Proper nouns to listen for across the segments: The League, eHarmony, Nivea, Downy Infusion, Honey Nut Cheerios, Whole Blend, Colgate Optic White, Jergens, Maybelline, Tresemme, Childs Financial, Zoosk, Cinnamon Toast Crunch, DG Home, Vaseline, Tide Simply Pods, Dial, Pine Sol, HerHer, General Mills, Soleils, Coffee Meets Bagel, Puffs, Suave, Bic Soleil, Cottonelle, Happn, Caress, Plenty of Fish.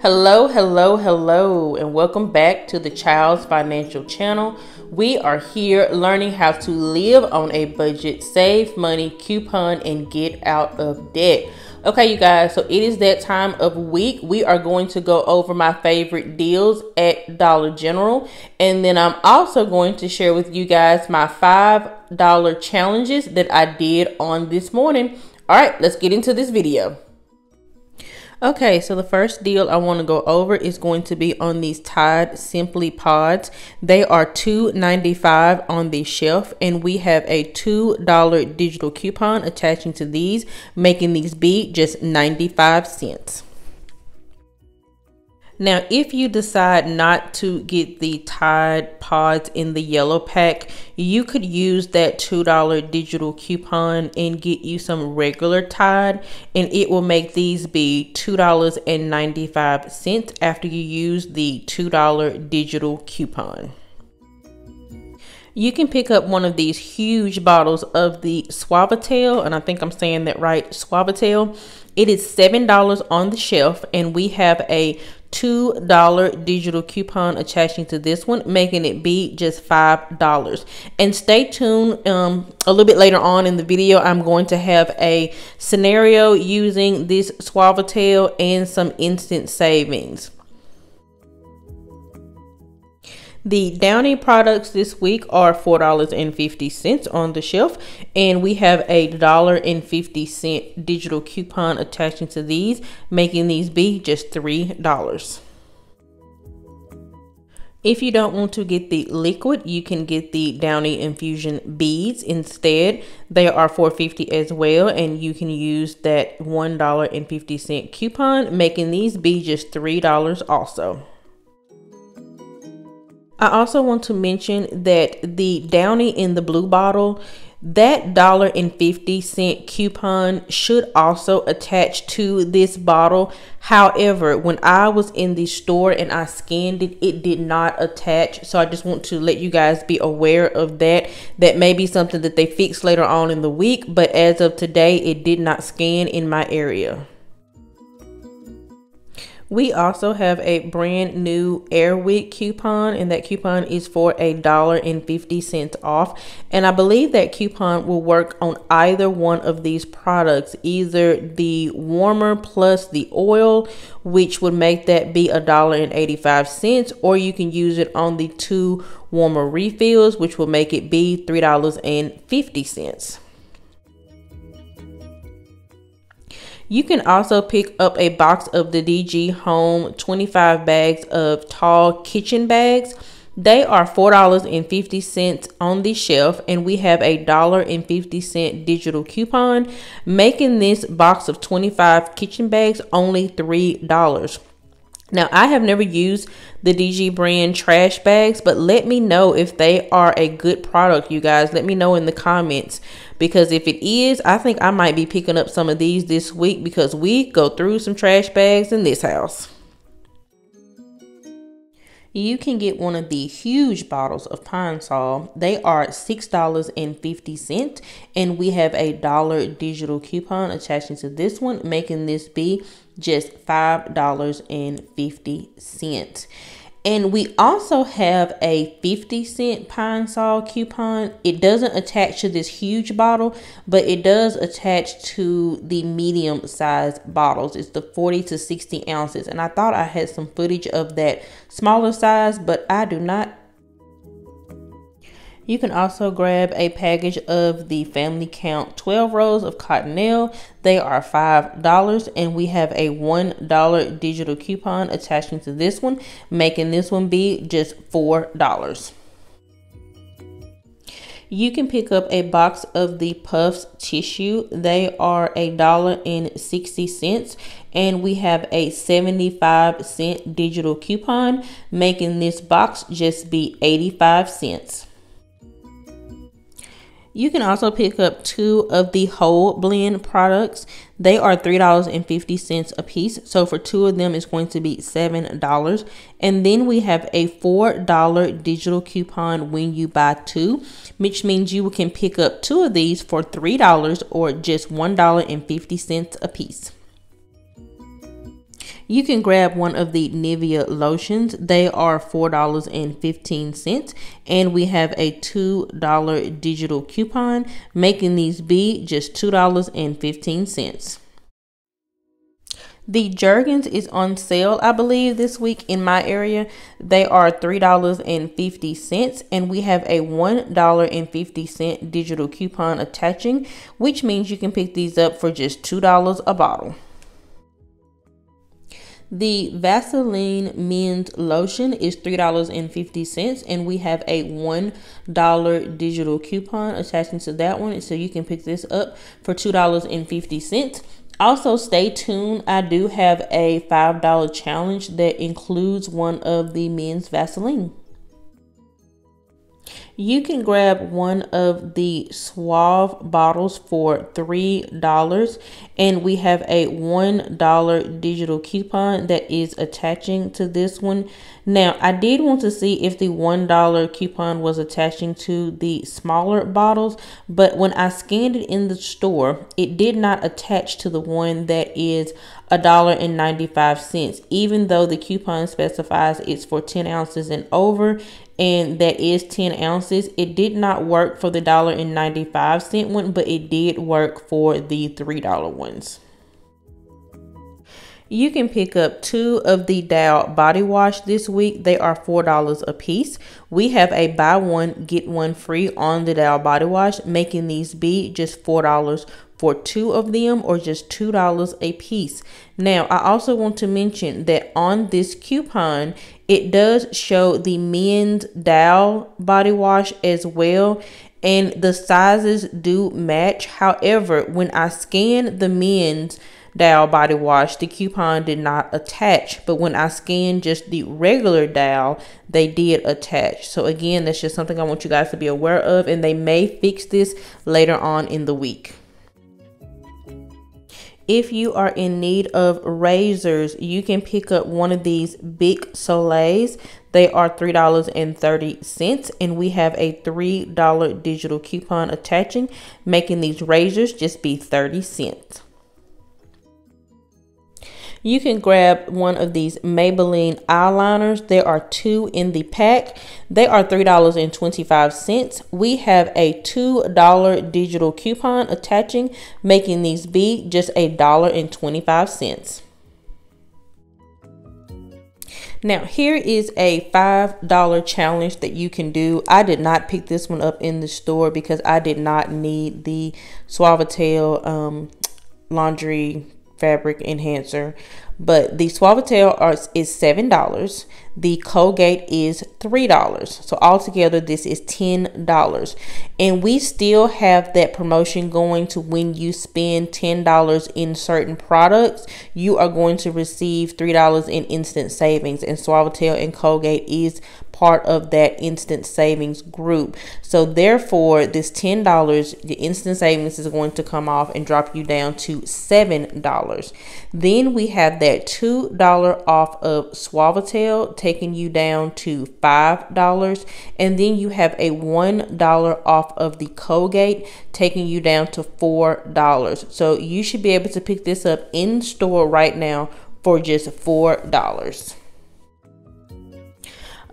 Hello and welcome back to the Child's Financial Channel. We are here learning how to live on a budget, save money, coupon, and get out of debt. Okay, you guys, so it is that time of week. We are going to go over my favorite deals at Dollar General, and then I'm also going to share with you guys my $5 challenges that I did on this morning. All right, let's get into this video. Okay, so the first deal I want to go over is going to be on these Tide Simply Pods. They are $2.95 on the shelf, and we have a $2 digital coupon attaching to these, making these be just 95 cents. Now, if you decide not to get the Tide Pods in the yellow pack, you could use that $2 digital coupon and get you some regular Tide, and it will make these be $2.95 after you use the $2 digital coupon. You can pick up one of these huge bottles of the Suavitel, and I think I'm saying that right, Suavitel. It is $7 on the shelf, and we have a $2 digital coupon attaching to this one, making it be just $5. And stay tuned, a little bit later on in the video I'm going to have a scenario using this Suavitel and some instant savings. The Downy products this week are $4.50 on the shelf, and we have a $1.50 digital coupon attaching to these, making these be just $3. If you don't want to get the liquid, you can get the Downy Infusion beads instead. They are $4.50 as well, and you can use that $1.50 coupon, making these be just $3 also. I also want to mention that the Downy in the blue bottle, that $1.50 coupon should also attach to this bottle. However, when I was in the store and I scanned it, it did not attach. So I just want to let you guys be aware of that. That may be something that they fix later on in the week, but as of today, it did not scan in my area. We also have a brand new Air Wick coupon, and that coupon is for $1.50 off. And I believe that coupon will work on either one of these products, either the warmer plus the oil, which would make that be $1.85, or you can use it on the two warmer refills, which will make it be $3.50. You can also pick up a box of the DG Home 25 bags of tall kitchen bags. They are $4.50 on the shelf, and we have a $1.50 digital coupon, making this box of 25 kitchen bags only $3. Now, I have never used the DG brand trash bags, but let me know if they are a good product, you guys. Let me know in the comments, because if it is, I think I might be picking up some of these this week, because we go through some trash bags in this house. You can get one of the huge bottles of Pine Sol. They are $6.50, and we have a $1 digital coupon attaching to this one, making this be just $5.50. And we also have a 50-cent Pine Sol coupon. It doesn't attach to this huge bottle, but it does attach to the medium-sized bottles. It's the 40 to 60 ounces. And I thought I had some footage of that smaller size, but I do not. You can also grab a package of the Family Count 12 rolls of Cottonelle. They are $5, and we have a $1 digital coupon attaching to this one, making this one be just $4. You can pick up a box of the Puffs tissue. They are $1.60, and we have a 75-cent digital coupon, making this box just be 85 cents. You can also pick up two of the Whole Blend products. They are $3.50 a piece. So for two of them, it's going to be $7. And then we have a $4 digital coupon when you buy two, which means you can pick up two of these for $3 or just $1.50 a piece. you can grab one of the Nivea lotions. They are $4.15, and we have a $2 digital coupon, making these be just $2.15. The Jergens is on sale, I believe, this week in my area. They are $3.50, and we have a $1.50 digital coupon attaching, which means you can pick these up for just $2 a bottle. The Vaseline Men's Lotion is $3.50, and we have a $1 digital coupon attaching to that one, so you can pick this up for $2.50. Also, stay tuned. I do have a $5 challenge that includes one of the men's Vaseline. You can grab one of the Suave bottles for $3, and we have a $1 digital coupon that is attaching to this one. Now, I did want to see if the $1 coupon was attaching to the smaller bottles, but when I scanned it in the store, it did not attach to the one that is $1.95, even though the coupon specifies it's for 10 ounces and over, and that is 10 ounces. It did not work for the $1.95 one, but it did work for the $3 ones. You can pick up two of the Dial body wash this week. They are $4 a piece. We have a buy one, get one free on the Dial body wash, making these be just $4 for two of them, or just $2 a piece. Now, I also want to mention that on this coupon, it does show the men's Dial body wash as well, and the sizes do match. However, when I scan the men's Dial body wash, the coupon did not attach, but when I scan just the regular Dial, they did attach. So again, that's just something I want you guys to be aware of, and they may fix this later on in the week. If you are in need of razors, you can pick up one of these Bic Soleils. They are $3.30, and we have a $3 digital coupon attaching, making these razors just be 30 cents. You can grab one of these Maybelline eyeliners. There are two in the pack. They are $3.25. We have a $2 digital coupon attaching, making these be just $1.25. Now, here is a $5 challenge that you can do. I did not pick this one up in the store because I did not need the Suavitel laundry fabric enhancer, but the Suavitel is $7. The Colgate is $3. So altogether, this is $10. And we still have that promotion going to when you spend $10 in certain products, you are going to receive $3 in instant savings. And Suavitel and Colgate is part of that instant savings group. So therefore, this $10, the instant savings is going to come off and drop you down to $7. Then we have that $2 off of Suavitel, taking you down to $5. And then you have a $1 off of the Colgate, taking you down to $4. So you should be able to pick this up in store right now for just $4.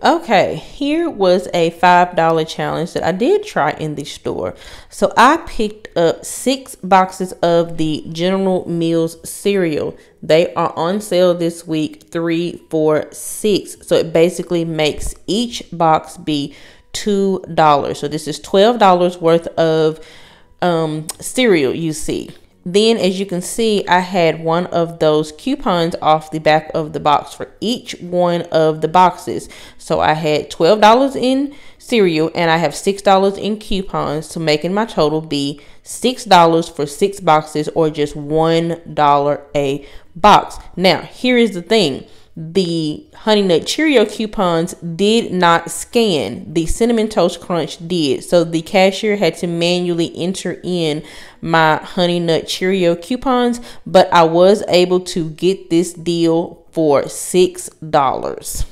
Okay, here was a $5 challenge that I did try in the store. So I picked up 6 boxes of the General Mills cereal. They are on sale this week, 3 for $6. So it basically makes each box be $2. So this is $12 worth of cereal, you see. Then, as you can see, I had one of those coupons off the back of the box for each one of the boxes. So I had $12 in cereal, and I have $6 in coupons, so making my total be $6 for 6 boxes, or just $1 a box. Now, here is the thing. The Honey Nut Cheerio coupons did not scan. The Cinnamon Toast Crunch did. So the cashier had to manually enter in my Honey Nut Cheerio coupons, but I was able to get this deal for $6.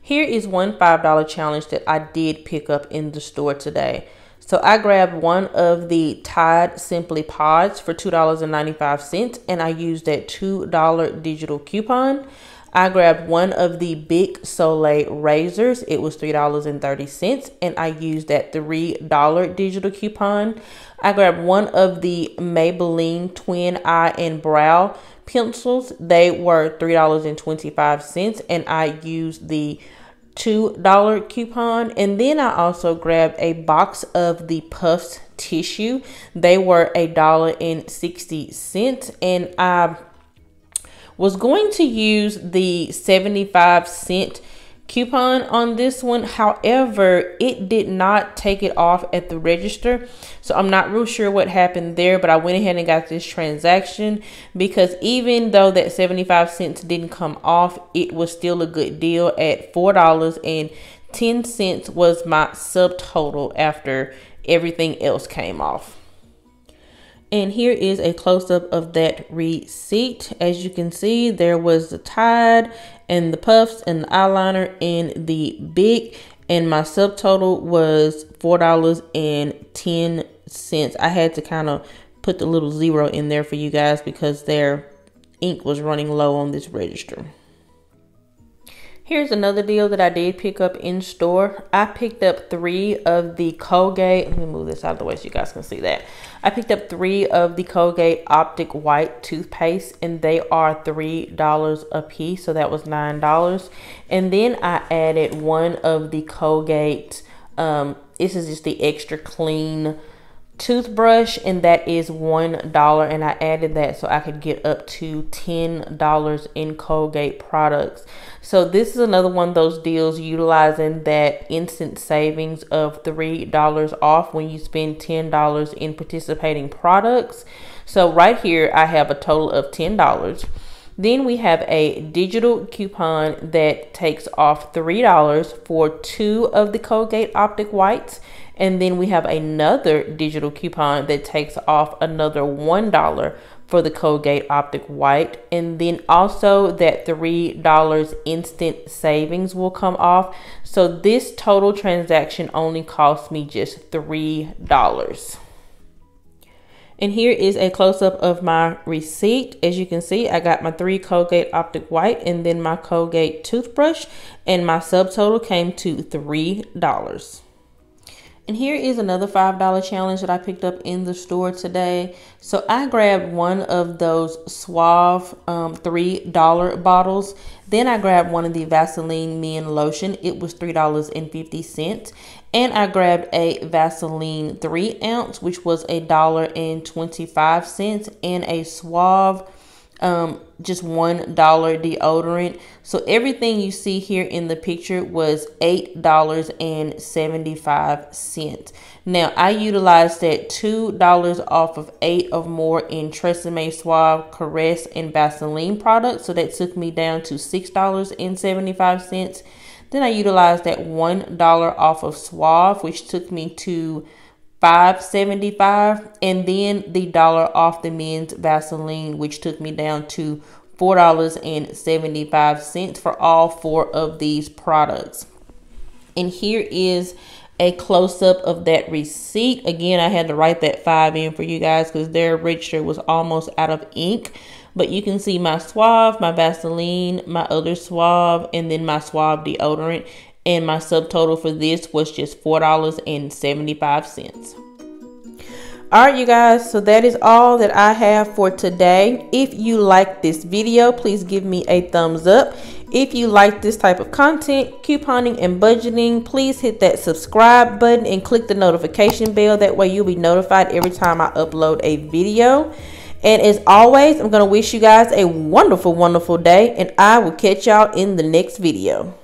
Here is one $5 challenge that I did pick up in the store today. So I grabbed one of the Tide Simply Pods for $2.95, and I used that $2 digital coupon. I grabbed one of the Bic Soleil razors. It was $3.30, and I used that $3 digital coupon. I grabbed one of the Maybelline Twin Eye and Brow pencils. They were $3.25, and I used the $2 coupon. And then I also grabbed a box of the Puffs tissue. They were $1.60, and I was going to use the 75-cent coupon on this one. However, it did not take it off at the register, so I'm not real sure what happened there, but I went ahead and got this transaction because even though that 75 cents didn't come off, it was still a good deal at $4.10 was my subtotal after everything else came off. And here is a close-up of that receipt. As you can see, there was the Tide and the Puffs and the eyeliner and the Bic, and my subtotal was $4.10. I had to kind of put the little zero in there for you guys because their ink was running low on this register. Here's another deal that I did pick up in store. I picked up three of the Colgate. Let me move this out of the way so you guys can see that. I picked up three of the Colgate Optic White toothpaste, and they are $3 a piece. So that was $9. And then I added one of the Colgate. This is just the extra clean toothbrush, and that is $1, and I added that so I could get up to $10 in Colgate products. So this is another one of those deals utilizing that instant savings of $3 off when you spend $10 in participating products. So right here I have a total of $10. Then we have a digital coupon that takes off $3 for two of the Colgate Optic Whites. And then we have another digital coupon that takes off another $1 for the Colgate Optic White. And then also that $3 instant savings will come off. So this total transaction only cost me just $3. And here is a close-up of my receipt. As you can see, I got my three Colgate Optic White and then my Colgate toothbrush, and my subtotal came to $3. And here is another $5 challenge that I picked up in the store today. So I grabbed one of those Suave $3 bottles. Then I grabbed one of the Vaseline Men Lotion. It was $3.50. And I grabbed a Vaseline 3-ounce, which was $1.25, and a Suave just $1 deodorant. So everything you see here in the picture was $8.75. Now I utilized that $2 off of 8 or more in Tresemme, Suave, Caress, and Vaseline products. So that took me down to $6.75. Then I utilized that $1 off of Suave, which took me to $5.75, and then the dollar off the men's Vaseline, which took me down to $4.75 for all four of these products. And here is a close-up of that receipt. Again, I had to write that 5 in for you guys because their register was almost out of ink. But you can see my Suave, my Vaseline, my other Suave, and then my Suave deodorant. And my subtotal for this was just $4.75. All right, you guys, so that is all that I have for today. If you like this video, please give me a thumbs up. If you like this type of content, couponing and budgeting, please hit that subscribe button and click the notification bell. That way you'll be notified every time I upload a video. And as always, I'm going to wish you guys a wonderful, wonderful day, and I will catch y'all in the next video.